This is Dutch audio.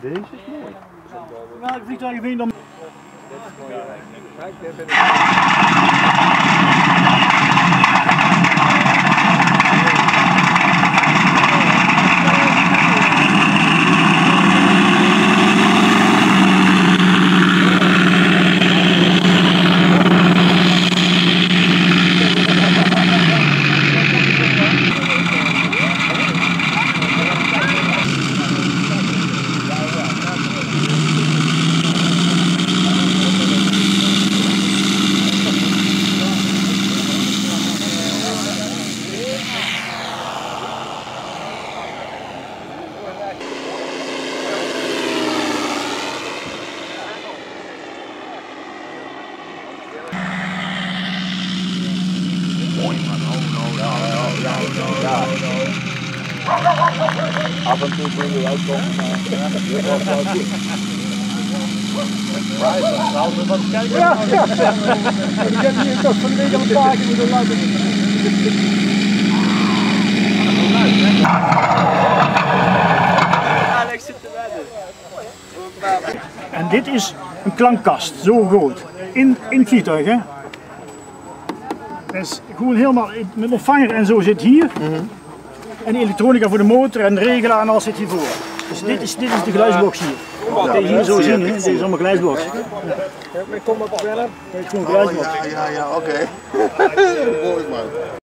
Deze is mooi. Welk vliegtuig vind je dan? Af en toe kun je wel komen, maar dit was wel goed. Right, dan gaan we wat kijken. Ja, ja. Ik heb hier toch van de week al een paar keer moeten luisteren. Alex zit te wedden. En dit is een klankkast, zo groot. In het vliegtuig, hè. Dat is gewoon helemaal, met ontvanger en zo zit hier. En de elektronica voor de motor en de regelaar en alles zit hiervoor. Dus dit is de geluidsbox hier. Wat je hier zo zien, dit is allemaal geluidsbox. Kom op, Willem. Dit is gewoon geluidsbox. Ja, oké. Mooi man.